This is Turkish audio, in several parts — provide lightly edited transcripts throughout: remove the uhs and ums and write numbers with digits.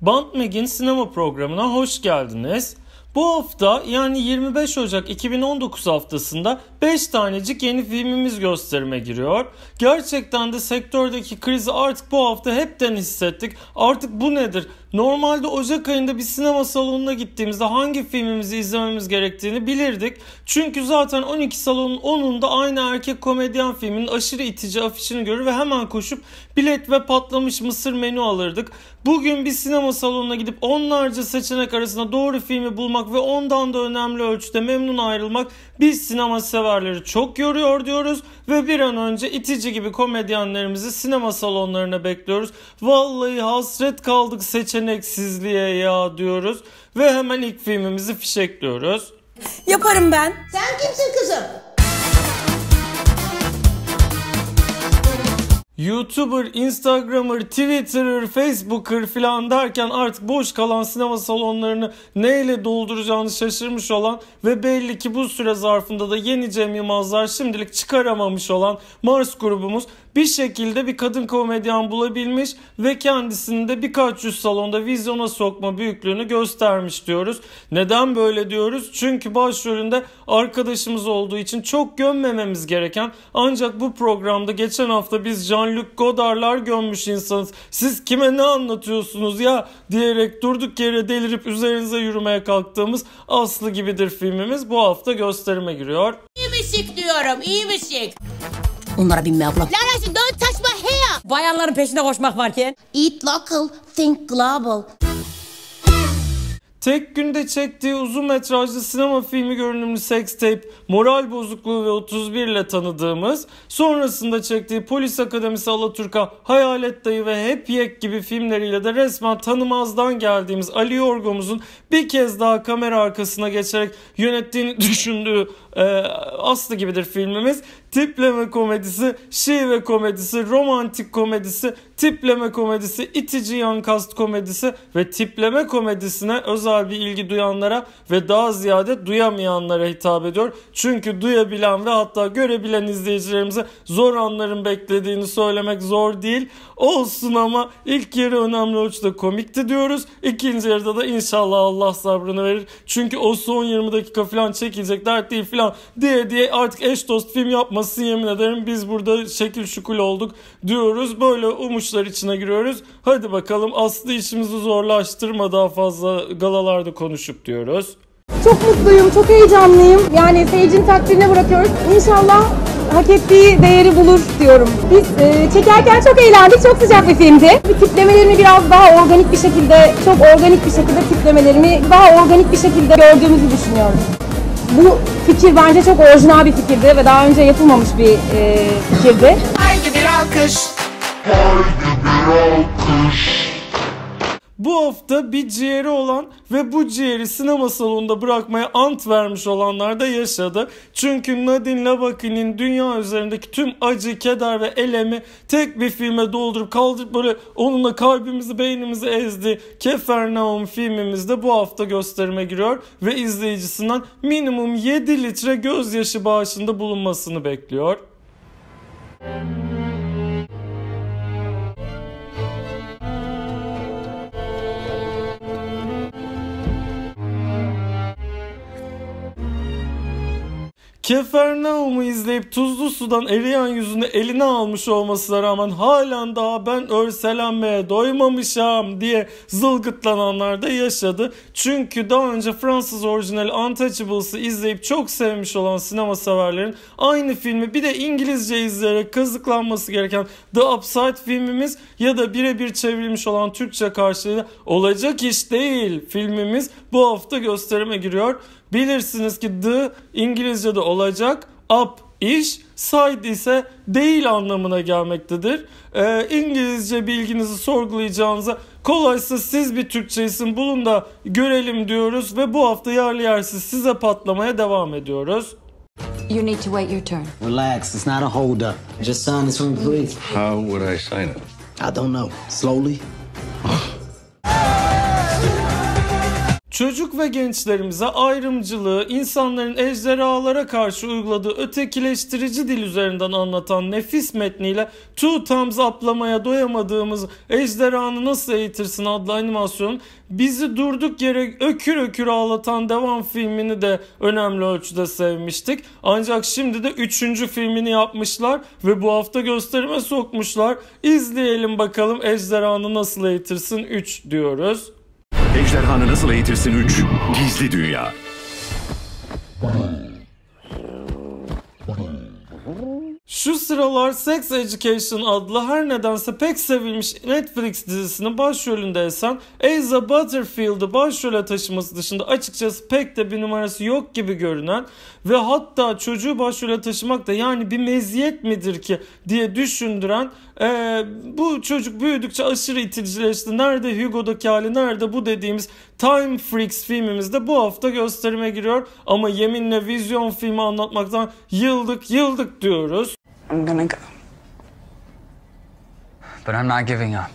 Bant Magazine sinema programına hoş geldiniz. Bu hafta yani 25 Ocak 2019 haftasında 5 tanecik yeni filmimiz gösterime giriyor. Gerçekten de sektördeki krizi artık bu hafta hepten hissettik. Artık bu nedir? Normalde Ocak ayında bir sinema salonuna gittiğimizde hangi filmimizi izlememiz gerektiğini bilirdik. Çünkü zaten 12 salonun 10'unda aynı erkek komedyen filminin aşırı itici afişini görür ve hemen koşup bilet ve patlamış mısır menü alırdık. Bugün bir sinema salonuna gidip onlarca seçenek arasında doğru filmi bulmak ve ondan da önemli ölçüde memnun ayrılmak biz sinema severleri çok yoruyor diyoruz. Ve bir an önce itici gibi komedyenlerimizi sinema salonlarına bekliyoruz. Vallahi hasret kaldık seçeneksizliğe ya diyoruz. Ve hemen ilk filmimizi fişekliyoruz. Yaparım ben. Sen kimsin kızım? YouTuber, Instagramer, Twitterer, Facebooker filan derken artık boş kalan sinema salonlarını neyle dolduracağını şaşırmış olan ve belli ki bu süre zarfında da yeni Cem Yılmazlar şimdilik çıkaramamış olan Mars grubumuz bir şekilde bir kadın komedyen bulabilmiş ve kendisini de birkaç yüz salonda vizyona sokma büyüklüğünü göstermiş diyoruz. Neden böyle diyoruz? Çünkü başrolünde arkadaşımız olduğu için çok gömmememiz gereken ancak bu programda geçen hafta biz Jean-Luc Godard'lar gömmüş insanız. Siz kime ne anlatıyorsunuz ya diyerek durduk yere delirip üzerinize yürümeye kalktığımız Aslı Gibidir filmimiz bu hafta gösterime giriyor. İyi mışık diyorum, iyi mışık. Onlara binme abla. Lara'cığım don't touch my hair. Bayanların peşinde koşmak varken. Eat local, think global. Tek günde çektiği uzun metrajlı sinema filmi görünümlü seks tape, moral bozukluğu ve 31 ile tanıdığımız, sonrasında çektiği Polis Akademisi Alaturka, Hayalet Dayı ve Hep Yek gibi filmleriyle de resmen tanımazdan geldiğimiz Ali Yorgomuz'un bir kez daha kamera arkasına geçerek yönettiğini düşündüğü Aslı Gibidir filmimiz. Tipleme komedisi, şive komedisi, romantik komedisi, tipleme komedisi, itici yan kast komedisi ve tipleme komedisine özel bir ilgi duyanlara ve daha ziyade duyamayanlara hitap ediyor. Çünkü duyabilen ve hatta görebilen izleyicilerimize zor anların beklediğini söylemek zor değil. Olsun ama ilk yarı önemli ölçüde komikti diyoruz. İkinci yarıda da inşallah Allah sabrını verir. Çünkü o son 20 dakika falan çekilecek dert değil falan diye artık eş dost film yapma. Yemin ederim biz burada şekil şukul olduk diyoruz. Böyle umuşlar içine giriyoruz. Hadi bakalım Aslı işimizi zorlaştırma daha fazla galalarda konuşup diyoruz. Çok mutluyum, çok heyecanlıyım. Yani seyircinin takdirine bırakıyoruz. İnşallah hak ettiği değeri bulur diyorum. Biz çekerken çok eğlendik, çok sıcak bir filmdi. Tiplemelerimi biraz daha organik bir şekilde, çok organik bir şekilde tiplemelerimi daha organik bir şekilde gördüğümüzü düşünüyorum. Bu fikir bence çok orijinal bir fikirdi ve daha önce yapılmamış bir fikirdi. Haydi bir alkış! Haydi bir alkış! Bu hafta bir ciğeri olan ve bu ciğeri sinema salonunda bırakmaya ant vermiş olanlar da yaşadı. Çünkü Nadine Labaki'nin dünya üzerindeki tüm acı, keder ve elemi tek bir filme doldurup kaldırıp böyle onunla kalbimizi, beynimizi ezdi. Capharnaüm filmimiz de bu hafta gösterime giriyor ve izleyicisinden minimum 7 litre gözyaşı bağışında bulunmasını bekliyor. Capharnaüm'ü izleyip tuzlu sudan eriyen yüzünü eline almış olmasına rağmen halen daha ben örselenmeye doymamışam diye zılgıtlananlar da yaşadı. Çünkü daha önce Fransız orijinali Untouchables'ı izleyip çok sevmiş olan sinema severlerin aynı filmi bir de İngilizce izleyerek kazıklanması gereken The Upside filmimiz ya da birebir çevrilmiş olan Türkçe karşılığıyla Olacak İş Değil filmimiz bu hafta gösterime giriyor. Bilirsiniz ki the İngilizce'de olacak, up iş, side ise değil anlamına gelmektedir. İngilizce bilginizi sorgulayacağınıza kolaysa siz bir Türkçe isim bulun da görelim diyoruz ve bu hafta yerli yersiz size patlamaya devam ediyoruz. You need to wait your turn. Relax, it's not a hold up. Just sign this one, please. How would I sign it? I don't know. Slowly. Çocuk ve gençlerimize ayrımcılığı, insanların ejderhalara karşı uyguladığı ötekileştirici dil üzerinden anlatan nefis metniyle Two Thumbs Up'lamaya doyamadığımız Ejderhanı Nasıl Eğitirsin adlı animasyon, bizi durduk yere ökür ökür ağlatan devam filmini de önemli ölçüde sevmiştik. Ancak şimdi de 3. filmini yapmışlar ve bu hafta gösterime sokmuşlar. İzleyelim bakalım Ejderhanı Nasıl Eğitirsin 3 diyoruz. Ejderhanı Nasıl Eğitirsin 3 Gizli Dünya. Şu sıralar Sex Education adlı her nedense pek sevilmiş Netflix dizisinin başrolünde esen Asa Butterfield'ı başrole taşıması dışında açıkçası pek de bir numarası yok gibi görünen ve hatta çocuğu başrole taşımak da yani bir meziyet midir ki diye düşündüren bu çocuk büyüdükçe aşırı iticileşti. Nerede Hugo'daki hali, nerede bu dediğimiz Time Freaks filmimizde bu hafta gösterime giriyor ama yeminle vizyon filmi anlatmaktan yıldık diyoruz. I'm gonna go. But I'm not giving up.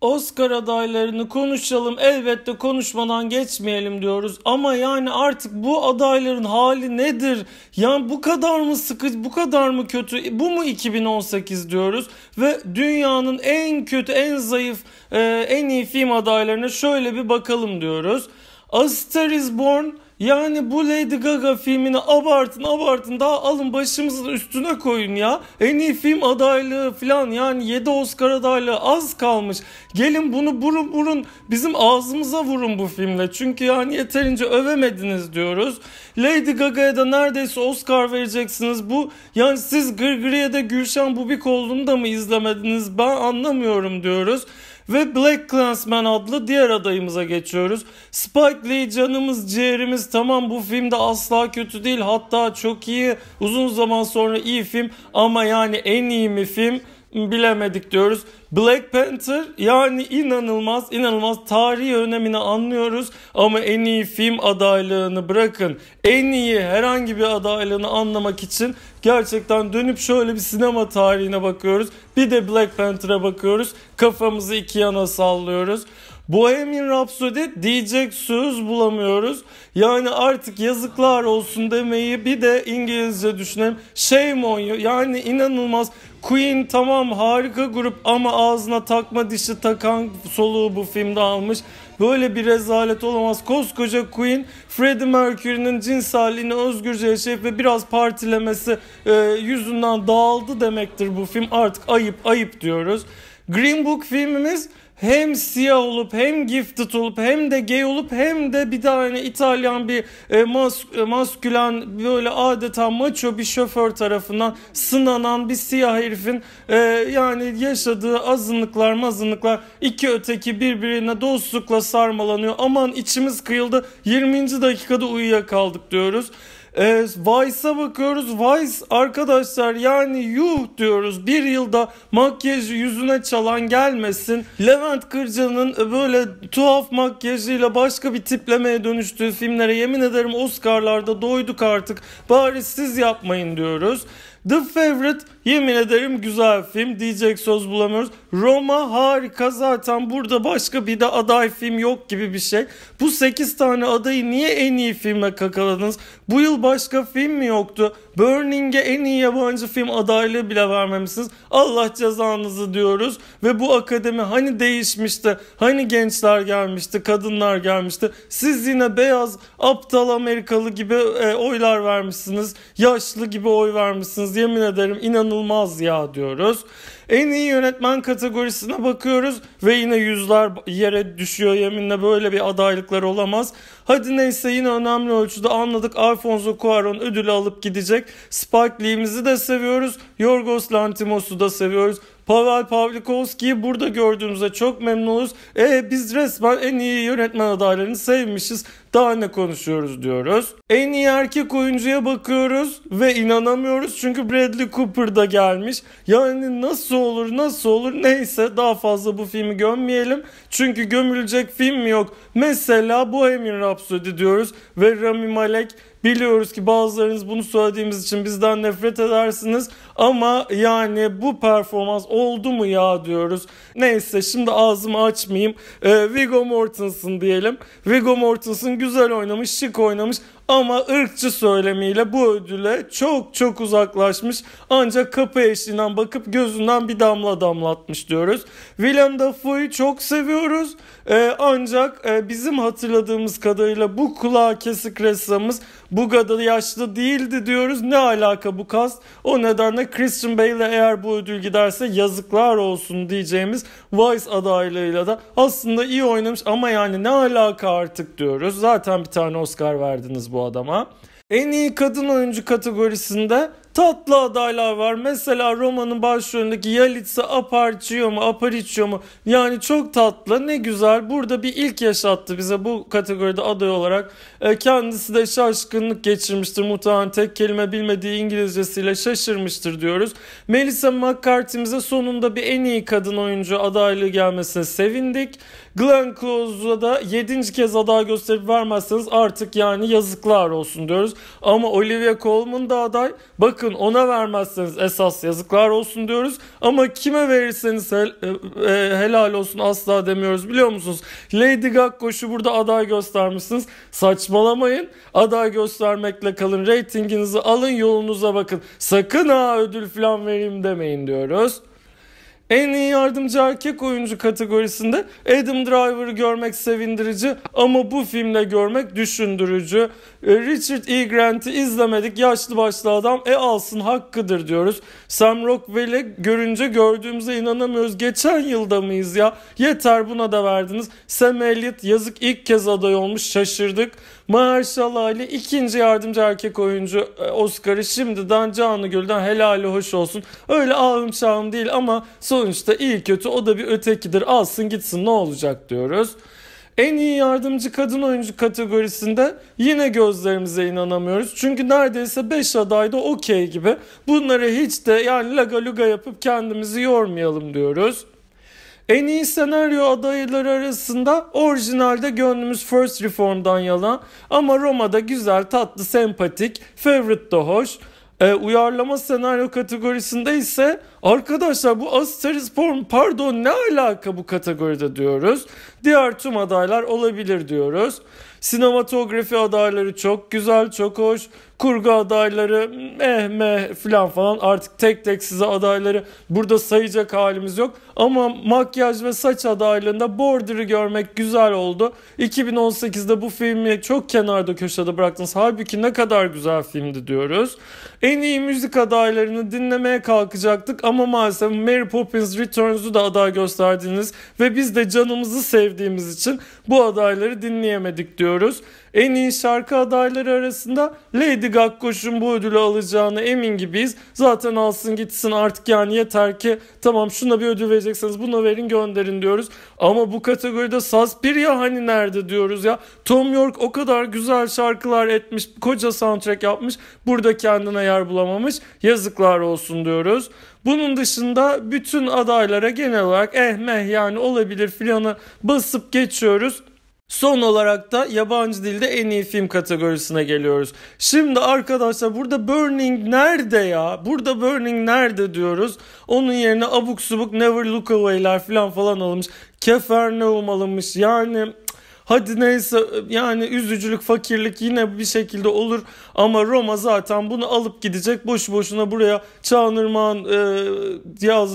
Oscar adaylarını konuşalım, elbette konuşmadan geçmeyelim diyoruz ama yani artık bu adayların hali nedir? Yani bu kadar mı sıkıcı, bu kadar mı kötü, bu mu 2018 diyoruz ve dünyanın en kötü, en zayıf, en iyi film adaylarına şöyle bir bakalım diyoruz. A Star Is Born, yani bu Lady Gaga filmini abartın daha alın başımızın üstüne koyun ya. En iyi film adaylığı falan, yani 7 Oscar adaylığı az kalmış. Gelin bunu burun bizim ağzımıza vurun bu filmle. Çünkü yani yeterince övemediniz diyoruz. Lady Gaga'ya da neredeyse Oscar vereceksiniz. Bu yani siz Gırgırı'ya da Gülşen Bubik olduğunu da mı izlemediniz, ben anlamıyorum diyoruz. Ve BlacKkKlansman adlı diğer adayımıza geçiyoruz. Spike Lee canımız ciğerimiz, tamam bu filmde asla kötü değil, hatta çok iyi, uzun zaman sonra iyi film ama yani en iyi mi film bilemedik diyoruz. Black Panther, yani inanılmaz tarihi önemini anlıyoruz ama en iyi film adaylığını bırakın, en iyi herhangi bir adaylığını anlamak için gerçekten dönüp şöyle bir sinema tarihine bakıyoruz, bir de Black Panther'a bakıyoruz, kafamızı iki yana sallıyoruz. Bohemian Rhapsody, diyecek söz bulamıyoruz. Yani artık yazıklar olsun demeyi bir de İngilizce düşünelim. Shame on you. Yani inanılmaz. Queen tamam harika grup ama ağzına takma dişi takan soluğu bu filmde almış. Böyle bir rezalet olamaz. Koskoca Queen, Freddie Mercury'nin cinselliğini özgürce yaşayıp ve biraz partilemesi yüzünden dağıldı demektir bu film. Artık ayıp diyoruz. Green Book filmimiz hem siyah olup hem gifted olup hem de gay olup hem de bir tane İtalyan bir maskülen böyle adeta macho bir şoför tarafından sınanan bir siyah herifin yani yaşadığı azınlıklar iki öteki birbirine dostlukla sarmalanıyor. Aman içimiz kıyıldı, 20. dakikada uyuyakaldık diyoruz. Vice'a bakıyoruz. Vice arkadaşlar yani yuh diyoruz. Bir yılda makyajı yüzüne çalan gelmesin. Levent Kırca'nın böyle tuhaf makyajıyla başka bir tiplemeye dönüştüğü filmlere yemin ederim Oscar'larda doyduk artık. Bari siz yapmayın diyoruz. The Favourite, yemin ederim güzel film, diyecek söz bulamıyoruz. Roma harika, zaten burada başka bir de aday film yok gibi bir şey. Bu 8 tane adayı niye en iyi filme kakaladınız? Bu yıl başka film mi yoktu? Burning'e en iyi yabancı film adaylığı bile vermemişsiniz. Allah cezanızı diyoruz. Ve bu akademi hani değişmişti, hani gençler gelmişti, kadınlar gelmişti. Siz yine beyaz aptal Amerikalı gibi oylar vermişsiniz, yaşlı gibi oy vermişsiniz. Yemin ederim inanılmaz ya diyoruz. En iyi yönetmen kategorisine bakıyoruz ve yine yüzler yere düşüyor, yeminle böyle bir adaylıklar olamaz. Hadi neyse, yine önemli ölçüde anladık. Alfonso Cuarón ödülü alıp gidecek. Spike Lee'mizi de seviyoruz. Yorgos Lanthimos'u da seviyoruz. Paul Pawlikowski'yi burada gördüğümüze çok memnunuz. Biz resmen en iyi yönetmen adaylarını sevmişiz. daha ne konuşuyoruz diyoruz. En iyi erkek oyuncuya bakıyoruz ve inanamıyoruz çünkü Bradley Cooper da gelmiş. Yani nasıl olur neyse, daha fazla bu filmi gömmeyelim. Çünkü gömülecek film yok. Mesela Bohemian Rhapsody diyoruz ve Rami Malek. Biliyoruz ki bazılarınız bunu söylediğimiz için bizden nefret edersiniz ama yani bu performans oldu mu ya diyoruz. Neyse, şimdi ağzımı açmayayım. Viggo Mortensen diyelim. Viggo Mortensen güzel oynamış, şık oynamış ama ırkçı söylemiyle bu ödüle çok çok uzaklaşmış. Ancak kapı eşiğinden bakıp gözünden bir damla damlatmış diyoruz. Willem Dafoe'yu çok seviyoruz. Ancak bizim hatırladığımız kadarıyla bu kulağı kesik ressamımız bu kadar yaşlı değildi diyoruz. Ne alaka bu kast? O nedenle Christian Bale'e eğer bu ödül giderse yazıklar olsun diyeceğimiz Vice adaylığıyla da aslında iyi oynamış ama yani ne alaka artık diyoruz. Zaten bir tane Oscar verdiniz bu adama. En iyi kadın oyuncu kategorisinde tatlı adaylar var. Mesela Roma'nın başrolündeki Yalitse Aparicio mu? Yani çok tatlı, ne güzel. Burada bir ilk yaşattı bize bu kategoride aday olarak. Kendisi de şaşkınlık geçirmiştir. Muhtemelen tek kelime bilmediği İngilizcesiyle şaşırmıştır diyoruz. Melissa McCarthy'mize sonunda bir en iyi kadın oyuncu adaylığı gelmesine sevindik. Glenn Close'a da 7. kez aday gösterip vermezseniz artık yani yazıklar olsun diyoruz. Ama Olivia Colman da aday. Bakın ona vermezseniz esas yazıklar olsun diyoruz. Ama kime verirseniz helal olsun asla demiyoruz, biliyor musunuz? Lady Gaga şu burada aday göstermişsiniz. Saçmalamayın. Aday göstermekle kalın. Ratinginizi alın, yolunuza bakın. Sakın ha ödül falan vereyim demeyin diyoruz. En iyi yardımcı erkek oyuncu kategorisinde Adam Driver'ı görmek sevindirici ama bu filmle görmek düşündürücü. Richard E. Grant'i izlemedik, yaşlı başlı adam, alsın hakkıdır diyoruz. Sam Rockwell'i görünce gördüğümüze inanamıyoruz. Geçen yılda mıyız ya? Yeter, buna da verdiniz. Sam Elliot yazık, ilk kez aday olmuş, şaşırdık. Mahershala Ali 2. yardımcı erkek oyuncu Oscar'ı şimdiden canı gölden helali hoş olsun. Öyle ağım şahım değil ama sonuçta iyi kötü o da bir ötekidir, alsın gitsin ne olacak diyoruz. En iyi yardımcı kadın oyuncu kategorisinde yine gözlerimize inanamıyoruz. Çünkü neredeyse 5 aday da okey gibi. Bunları hiç de yani laga luga yapıp kendimizi yormayalım diyoruz. En iyi senaryo adayları arasında orijinalde gönlümüz First Reform'dan yana ama Roma'da güzel, tatlı, sempatik, Favourite de hoş. Uyarlama senaryo kategorisinde ise arkadaşlar bu A Star Is Born, pardon ne alaka bu kategoride diyoruz. Diğer tüm adaylar olabilir diyoruz. Sinematografi adayları çok güzel, çok hoş. Kurgu adayları falan, artık tek tek size adayları burada sayacak halimiz yok. Ama makyaj ve saç adaylığında Border'ı görmek güzel oldu. 2018'de bu filmi çok kenarda köşede bıraktınız. Halbuki ne kadar güzel filmdi diyoruz. En iyi müzik adaylarını dinlemeye kalkacaktık ama maalesef Mary Poppins Returns'u da aday gösterdiniz ve biz de canımızı sevdiğimiz için bu adayları dinleyemedik diyoruz. En iyi şarkı adayları arasında Lady Gaga'nın bu ödülü alacağına emin gibiyiz. Zaten alsın gitsin artık yani, yeter ki tamam şuna bir ödül verecekseniz buna verin gönderin diyoruz. Ama bu kategoride Saspirya hani nerede diyoruz ya. Tom York o kadar güzel şarkılar etmiş, koca soundtrack yapmış, burada kendine yer bulamamış, yazıklar olsun diyoruz. Bunun dışında bütün adaylara genel olarak yani olabilir filanı basıp geçiyoruz. Son olarak da yabancı dilde en iyi film kategorisine geliyoruz. Şimdi arkadaşlar burada Burning nerede ya? Burada Burning nerede diyoruz. Onun yerine abuk subuk Never Look Away'ler falan alınmış. Capharnaüm alınmış yani... Hadi neyse yani üzücülük, fakirlik yine bir şekilde olur ama Roma zaten bunu alıp gidecek. Boş boşuna buraya Çağınırmağ'ın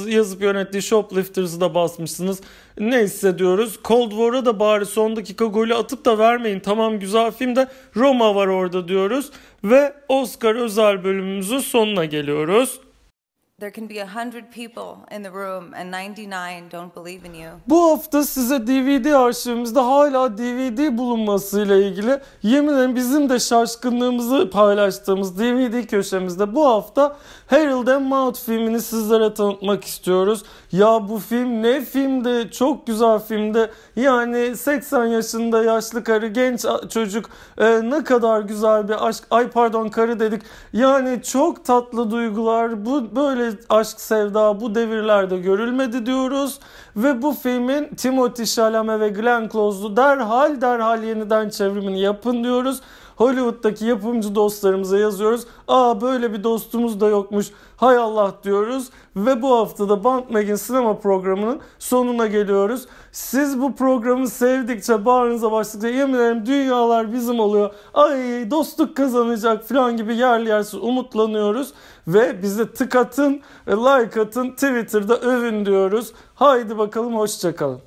yazıp yönettiği Shoplifters'ı da basmışsınız. Neyse diyoruz. Cold War'a da bari son dakika golü atıp da vermeyin. Tamam güzel film de Roma var orada diyoruz ve Oscar özel bölümümüzün sonuna geliyoruz. There can be 100 people in the room and 99 don't believe in you. Bu hafta size DVD arşivimizde hala DVD bulunmasıyla ilgili yeminle bizim de şaşkınlığımızı paylaştığımız DVD köşemizde bu hafta Harold and Maude filmini sizlere tanıtmak istiyoruz. Ya bu film ne filmdi? Çok güzel filmdi. Yani 80 yaşında yaşlı karı, genç çocuk ne kadar güzel bir aşk. Ay pardon, karı dedik. Yani çok tatlı duygular. Bu böyle aşk, sevda bu devirlerde görülmedi diyoruz. Ve bu filmin Timothée Chalamet ve Glenn Close'lu derhal yeniden çevrimini yapın diyoruz. Hollywood'daki yapımcı dostlarımıza yazıyoruz. Aa, böyle bir dostumuz da yokmuş. Hay Allah diyoruz. Ve bu hafta da Bant Magazine sinema programının sonuna geliyoruz. Siz bu programı sevdikçe, bağrınıza bastıkça, yemin ederim dünyalar bizim oluyor. Ay dostluk kazanacak falan gibi yerli yersiz umutlanıyoruz. Ve bize tık atın, like atın, Twitter'da övün diyoruz. Haydi bakalım, hoşçakalın.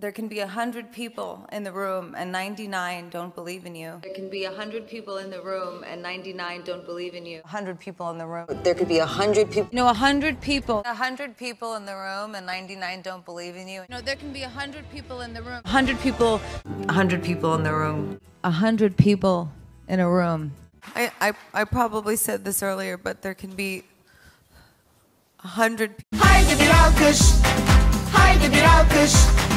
There can be 100 people in the room and 99 don't believe in you. There can be 100 people in the room and 99 don't believe in you. 100 people in the room. There could be 100 people. You know, 100 people. 100 people in the room and 99 don't believe in you. No, there can be 100 people in the room. 100 people. 100 people in the room. 100 people in a room. I probably said this earlier, but there can be 100 people. Haydi bir alkış. Haydi bir alkış.